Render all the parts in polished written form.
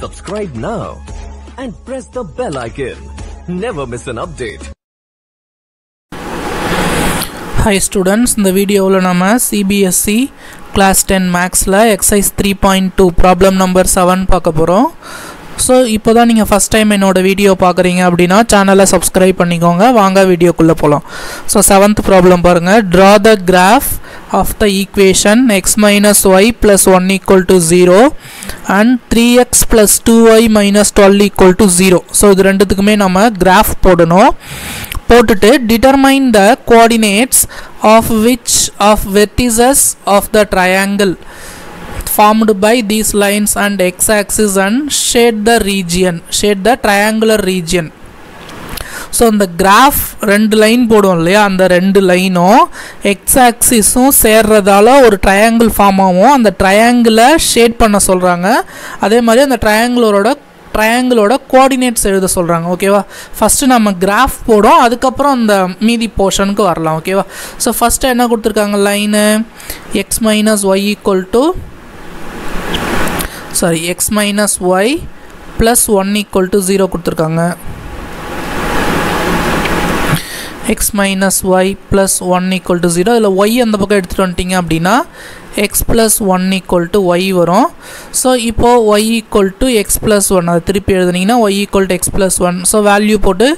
Subscribe now and press the bell icon. Never miss an update. Hi students, in the video we CBSE class 10 max la exercise 3.2 problem number 7 paakaporom. So ipo da neenga first time enoda video paakringa appadina channel la subscribe pannikonga vaanga video kulla polam. So 7th problem parunga, draw the graph of the equation x minus y plus 1 equal to 0 and 3x plus 2y minus 12 equal to 0. So idu rendudhukume nama graph podanum. போட்டுட்டு determine the coordinates of which of vertices of the triangle formed by these lines and x-axis and shade the region, shade the triangular region. So in the graph ரெண்டு line போடுவோம் இல்லையா, அந்த ரெண்டு லைனும் x-axisம் சேர்றதால ஒரு triangle form ஆகும். அந்த triangle-ஐ shade பண்ண சொல்றாங்க. அதே மாதிரி அந்த triangle-ஓட coordinates எழுத சொல்றாங்க. ஓகேவா, ஃபர்ஸ்ட் நம்ம கிராஃப் போடுறோம், அதுக்கு அப்புறம் அந்த மீதி போர்ஷனுக்கு வரலாம். ஓகேவா, சோ ஃபர்ஸ்ட் என்ன கொடுத்திருக்காங்க, line x minus y plus 1 equal to 0 கொடுத்திருக்காங்க. x minus y plus 1 equal to 0. இதில் y அந்த பக்கம் எடுத்துட்டு வந்துட்டீங்க அப்படின்னா x plus 1 equal to y வரும். ஸோ இப்போது y equal to x plus 1, அதை திருப்பி எழுதுனீங்கன்னா y equal to x plus 1. So value போட்டு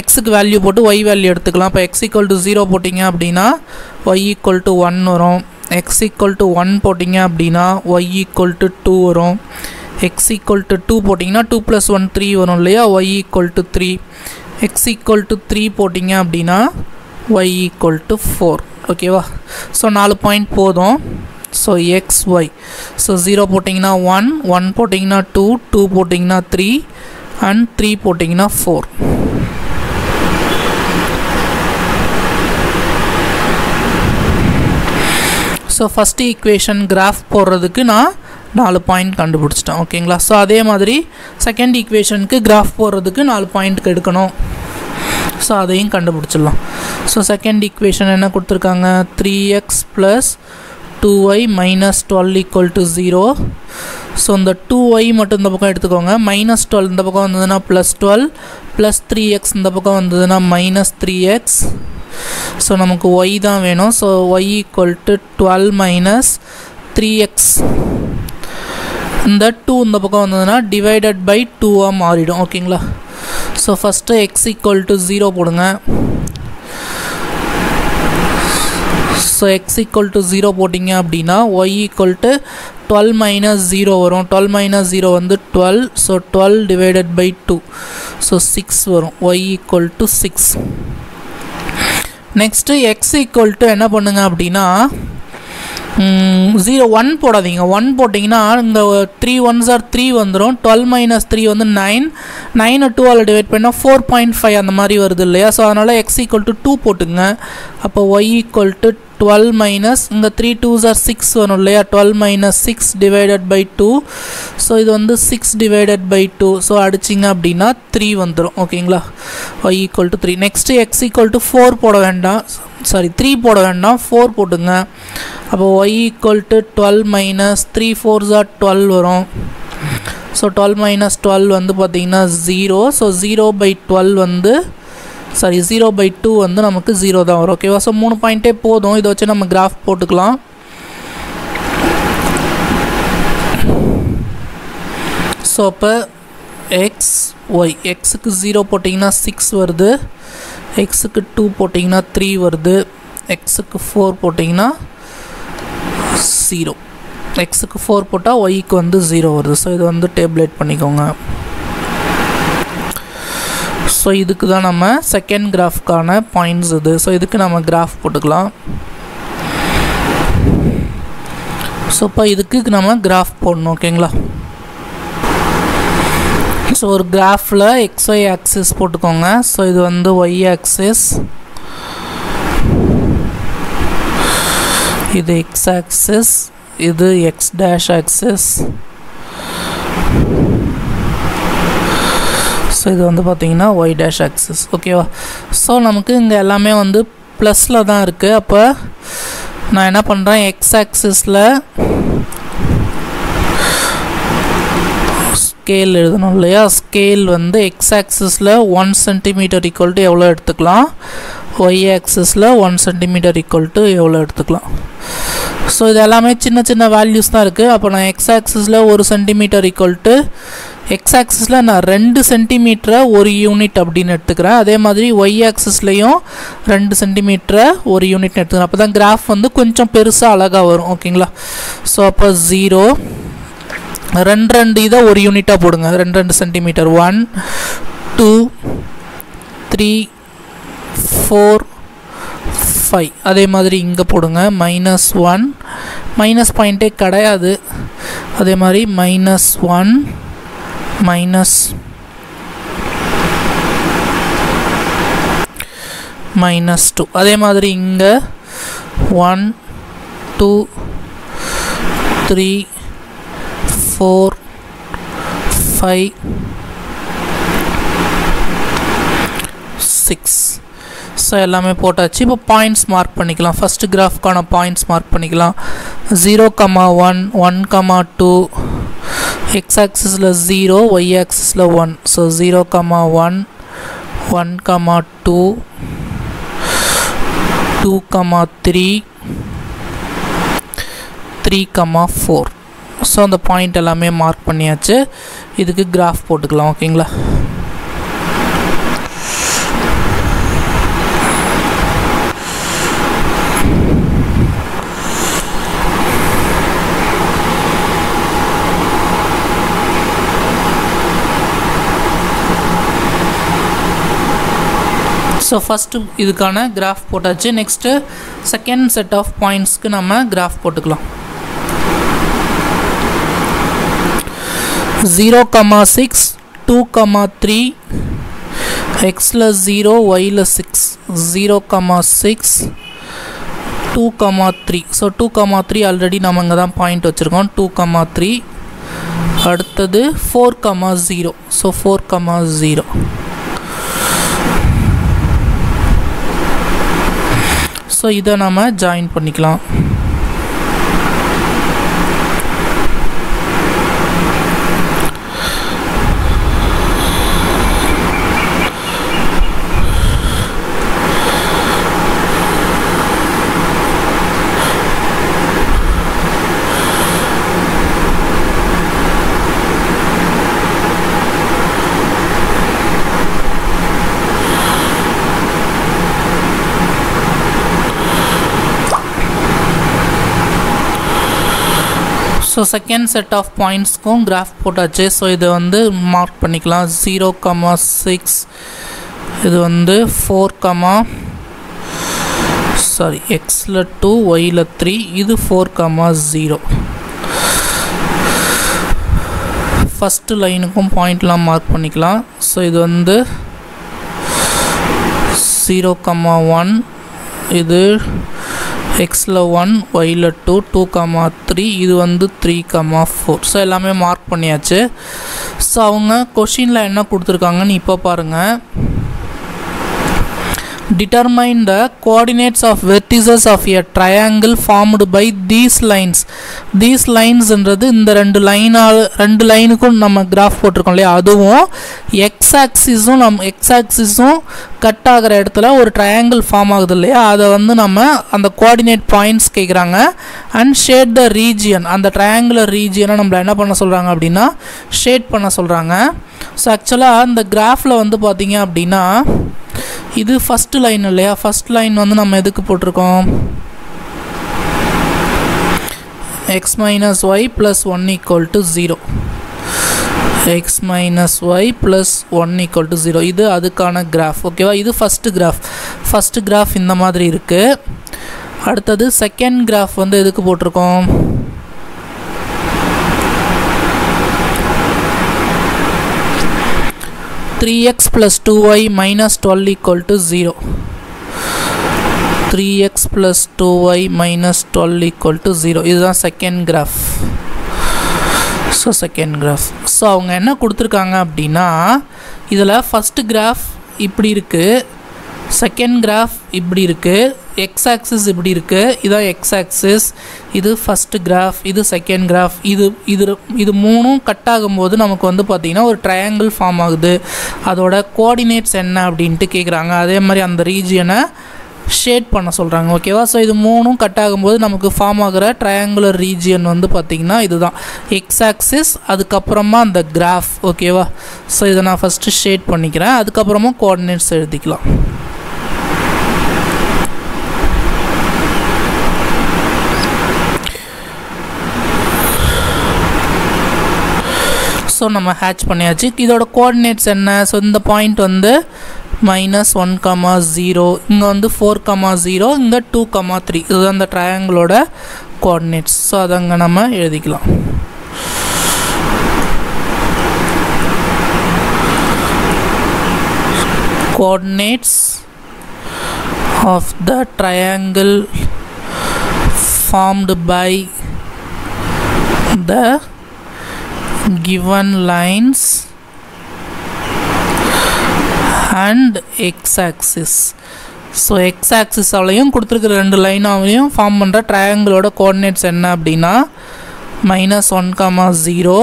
எக்ஸுக்கு வேல்யூ போட்டு y வேல்யூ எடுத்துக்கலாம். இப்போ x equal to 0 போட்டிங்க அப்படின்னா y equal to 1 வரும். x equal to 1 போட்டிங்க அப்படின்னா y equal to 2 வரும். x equal to 2 போட்டிங்கன்னா 2 plus 1 3 வரும் இல்லையா, y equal to 3. x equal to 3 போட்டிங்க அப்படின்னா y equal to 4. ஓகேவா, ஸோ 4 பாயிண்ட் போதும். ஸோ எக்ஸ் ஒய், ஸோ 0 போட்டிங்கன்னா 1 போட்டிங்கன்னா 2 போட்டிங்கன்னா 3 அண்ட் 3 போட்டிங்கன்னா 4. ஸோ ஃபஸ்ட்டு ஈக்குவேஷன் கிராஃப் போடுறதுக்கு நான் 4 பாயிண்ட் கண்டுபிடிச்சிட்டேன். ஓகேங்களா, ஸோ அதே மாதிரி செகண்ட் ஈக்குவேஷனுக்கு கிராஃப் போடுறதுக்கு 4 பாயிண்ட்டுக்கு எடுக்கணும். ஸோ அதையும் கண்டுபிடிச்சிடலாம். ஸோ செகண்ட் ஈக்குவேஷன் என்ன கொடுத்துருக்காங்க, 3x plus 2y minus 12 equal to 0. So இந்த 2y மட்டும் இந்த பக்கம் எடுத்துக்கோங்க, மைனஸ் 12 இந்த பக்கம் வந்ததுன்னா ப்ளஸ் 12, ப்ளஸ் 3x இந்த பக்கம் வந்ததுன்னா மைனஸ் 3x. ஸோ நமக்கு y தான் வேணும். So y equal to 12 minus 3x. இந்த 2 இந்த பக்கம் வந்ததுன்னா டிவைடட் பை 2ஆக மாறிடும். ஓகேங்களா, so first x equal to 0 போடுங்க. ஸோ x ஈக்குவல் டு 0 போட்டிங்க அப்படின்னா y ஈக்குவல் டு 12 மைனஸ் 0 வரும். 12 மைனஸ் 0 வந்து 12. ஸோ 12 டிவைடட் பை 2, ஸோ 6 வரும். y equal to 6. Next x equal to என்ன பண்ணுங்க அப்படின்னா 1 போடாதீங்க. 1 போட்டிங்கன்னா இந்த 3 1s are 3 வந்துடும். 12 - 3 வந்து 9 2ஆல் டிவைட் பண்ணால் 4.5 அந்த மாதிரி வருது இல்லையா. ஸோ அதனால் எக்ஸ் ஈக்குவல் டு 2 போட்டுங்க. அப்போ ஒய் ஈக்குவல் டு 12 மைனஸ் இந்த 3 2s are 6 வரும் இல்லையா. 12 - 6 டிவைடட் பை 2. ஸோ இது வந்து 6 டிவைடட் பை 2. ஸோ அடிச்சிங்க அப்படின்னா 3 வந்துடும். ஓகேங்களா, y equal to 3. Next x equal to 4 போட வேண்டாம், சாரி 3 போட வேண்டாம், 4 போட்டுங்க. அப்போ y equal to 12 minus 3 4s are 12 வரும். ஸோ 12 - 12 வந்து பார்த்திங்கன்னா 0. ஸோ 0/12 வந்து 0/2 வந்து நமக்கு 0 தான் வரும். ஓகேவா, ஸோ 3 பாயிண்ட்டே போதும். இதை வச்சு நம்ம கிராஃப் போட்டுக்கலாம். ஸோ அப்போ எக்ஸ் ஒய், எக்ஸுக்கு 0 போட்டிங்கன்னா 6 வருது, எக்ஸுக்கு 2 போட்டிங்கன்னா 3 வருது, எக்ஸுக்கு 4 போட்டிங்கன்னா 0. எக்ஸுக்கு 4 போட்டால் ஒய்க்கு வந்து 0 வருது. ஸோ இது வந்து டேப்லேட் பண்ணிக்கோங்க. ஸோ இதுக்கு தான் நம்ம செகண்ட் கிராஃப்கான பாயிண்ட்ஸ் இது. ஸோ இதுக்கு நம்ம கிராஃப் போட்டுக்கலாம். ஸோ இப்போ இதுக்கு நம்ம கிராஃப் போடணும். ஓகேங்களா, ஸோ ஒரு கிராஃபில் எக்ஸ்ஒய் ஆக்சிஸ் போட்டுக்கோங்க. ஸோ இது வந்து ஒய் ஆக்சிஸ், இது எக்ஸ் ஆக்சிஸ், இது எக்ஸ் டேஷ் ஆக்சிஸ். ஸோ இது வந்து பார்த்திங்கன்னா ஒய் டேஷ் ஆக்சிஸ். ஓகேவா, ஸோ நமக்கு இங்கே எல்லாமே வந்து ப்ளஸில் தான் இருக்குது. அப்போ நான் என்ன பண்ணுறேன், எக்ஸ் ஆக்சிஸில் scale எழுதணும் இல்லையா scale வந்து x axis ல 1 cm equal to எவ்வளவு எடுத்துக்கலாம் y axis ல 1 cm equal to எவ்வளவு எடுத்துக்கலாம் சோ இது எல்லாமே சின்ன சின்ன values தான் இருக்கு அப்ப நான் x axis ல 1 cm equal to x axis ல நான் 2 cm 1 யூனிட் அப்படினு எடுத்துக்கறேன் அதே மாதிரி y axis லயும் 2 cm 1 யூனிட் எடுத்துக்கறேன் அப்பதான் graph வந்து கொஞ்சம் பெருசா அழகா வரும் ஓகேங்களா சோ அப்ப 0 2 2 இத 1 யூனிட்டா போடுங்க 2 2 cm 1 2 3 4 5 அதே மாதிரி இங்க போடுங்க -1 மைனஸ் பாயிண்டே கடையாது அதே மாதிரி -1 minus 2 அதே மாதிரி இங்க 1 2 3 4 5 6 சோ எல்லாமே போட்டாச்சு இப்போ பாயிண்ட்ஸ் மார்க் பண்ணிக்கலாம் ஃபர்ஸ்ட் கிராஃப்கான பாயிண்ட்ஸ் மார்க் பண்ணிக்கலாம் 0,1 1,2 x axis la 0 y axis la 1 so 0,1 1,2 2,3 3,4 so the point elame mark panniyaachu idukku graph potukalam okayla So first idukana graph potachu next second set of points ku nama graph potukalam 0,6 2,3 x la 0 y la 6 0,6 2,3 so 2,3 already nama inga dhaan point vechirukom 2,3 aduthathu 4,0 so 4,0 So इधर नामा join पर निकला So second set of points को graph पोटाचे so इधर वंदे mark पनिकला 0,6 इधर वंदे 4, x ल 2 y ल 3 इधर 4,0 first line को point ला mark पनिकला so इधर वंदे 0,1 इधर x la 1 y la 2 2,3 இது வந்து 3,4 சோ எல்லாமே மார்க் பண்ணியாச்சு சோ அவங்க क्वेश्चनல என்ன கொடுத்திருக்காங்கன்னு இப்ப பாருங்க determine the coordinates of vertices of a triangle formed by these lines என்றது இந்த ரெண்டு லைனுக்கும் நம்ம graph போட்டுருக்கோம் இல்லையா அதுவும் x axisம் கட் ஆகுற இடத்துல ஒரு triangle form ஆகுது இல்லையா அத வந்து நம்ம அந்த coordinate points கேக்குறாங்க and shade the region அந்த triangular region நம்ம என்ன பண்ண சொல்றாங்க அப்படினா shade பண்ண சொல்றாங்க சோ एक्चुअली அந்த graphல வந்து பாத்தீங்க அப்படினா இது first line இல்லையா first line வந்து நம்ம எதுக்கு போட்டுருக்கோம் x minus y plus 1 equal to 0 x minus y plus 1 equal to 0 இது அதுக்கான graph ஓகேவா இது first graph இந்த மாதிரி இருக்கு அடுத்து second graph வந்து எதுக்கு போட்டுருக்கோம் Three x plus 2y minus 12 equal to 0. 3x plus 2y minus 12 equal to 0. This is the second graph. So second graph. So அவங்க என்ன கொடுத்திருக்காங்க அப்படினா இதல first graph இப்படி இருக்கு second graph இப்படி இருக்கு x axis இப்படி இருக்கு, இதான் x axis, இது first graph, இது second graph, இது இது இது மூணும் கட் ஆகும்போது நமக்கு வந்து பார்த்தீங்கன்னா ஒரு ட்ரையாங்கிள் ஃபார்ம் ஆகுது. அதோட கோஆர்டினேட்ஸ் என்ன அப்படின்ட்டு கேட்குறாங்க. அதே மாதிரி அந்த ரீஜியனை ஷேட் பண்ண சொல்கிறாங்க. ஓகேவா? ஸோ இது மூணும் கட் ஆகும்போது நமக்கு ஃபார்ம் ஆகிற ட்ரையாங்குலர் ரீஜியன் வந்து பார்த்திங்கன்னா இதுதான் எக்ஸ் ஆக்சிஸ், அதுக்கப்புறமா அந்த கிராஃப். ஓகேவா? ஸோ இதை நான் ஃபஸ்ட்டு ஷேட் பண்ணிக்கிறேன், அதுக்கப்புறமா கோஆர்டினேட்ஸ் எழுதிக்கலாம். ஸோ நம்ம ஹேட்ச் பண்ணியாச்சு. இதோட கோஆர்டினேட்ஸ் என்ன? ஸோ இந்த பாயிண்ட் வந்து -1, 0, இங்கே வந்து 4, 0, இங்கே 2, 3. இது அந்த ட்ரையாங்கிளோட கோஆர்டினேட்ஸ். ஸோ அதை அங்கே நம்ம எழுதிக்கலாம். Coordinates of the triangle formed by the given lines and x-axis. So x-axis ஆலையும் கொடுத்துருக்கிற ரெண்டு லைனாவையும் ஃபார்ம் பண்ணுற ட்ரையாங்கிளோட கோஆர்டினேட்ஸ் என்ன அப்படின்னா -1, 0, 4,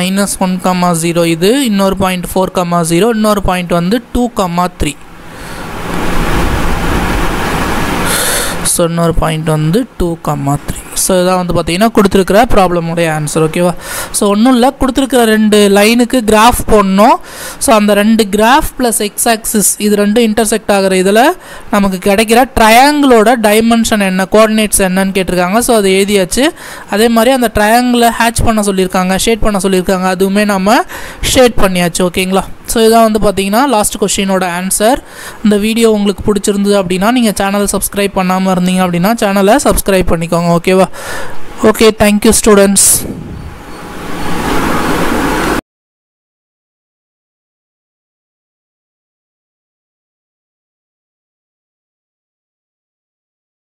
0, -1, 0 இது, இன்னொரு பாயிண்ட் 4, 0, இன்னொரு பாயிண்ட் வந்து 2, 3. ஸோ இன்னொரு பாயிண்ட் வந்து 2, 3. ஸோ இதான் வந்து பார்த்தீங்கன்னா கொடுத்துருக்கிற ப்ராப்ளமுடைய ஆன்சர். ஓகேவா? ஸோ ஒன்றும் இல்லை, கொடுத்துருக்கிற ரெண்டு லைனுக்கு கிராஃப் போடணும். ஸோ அந்த ரெண்டு கிராஃப் ப்ளஸ் எக்ஸ் ஆக்சிஸ் இது ரெண்டும் இன்டர்செக்ட் ஆகிற இதில் நமக்கு கிடைக்கிற ட்ரையாங்கிளோட டைமென்ஷன் என்ன, கோஆர்டினேட்ஸ் என்னன்னு கேட்டிருக்காங்க. ஸோ அதை எழுதியாச்சு. அதே மாதிரி அந்த ட்ரையாங்கிளை ஹேட்ச் பண்ண சொல்லியிருக்காங்க, ஷேட் பண்ண சொல்லியிருக்காங்க, அதுவுமே நம்ம ஷேட் பண்ணியாச்சு. ஓகேங்களா? ஸோ இதான் வந்து பார்த்தீங்கன்னா லாஸ்ட் கொஸ்டினோட ஆன்சர். இந்த வீடியோ உங்களுக்கு பிடிச்சிருந்தது அப்படின்னா, நீங்கள் சேனலை சப்ஸ்கிரைப் பண்ணாமல் இருந்தீங்க அப்படின்னா சேனலை சப்ஸ்கிரைப் பண்ணிக்கோங்க. ஓகேவா? Okay, thank you students.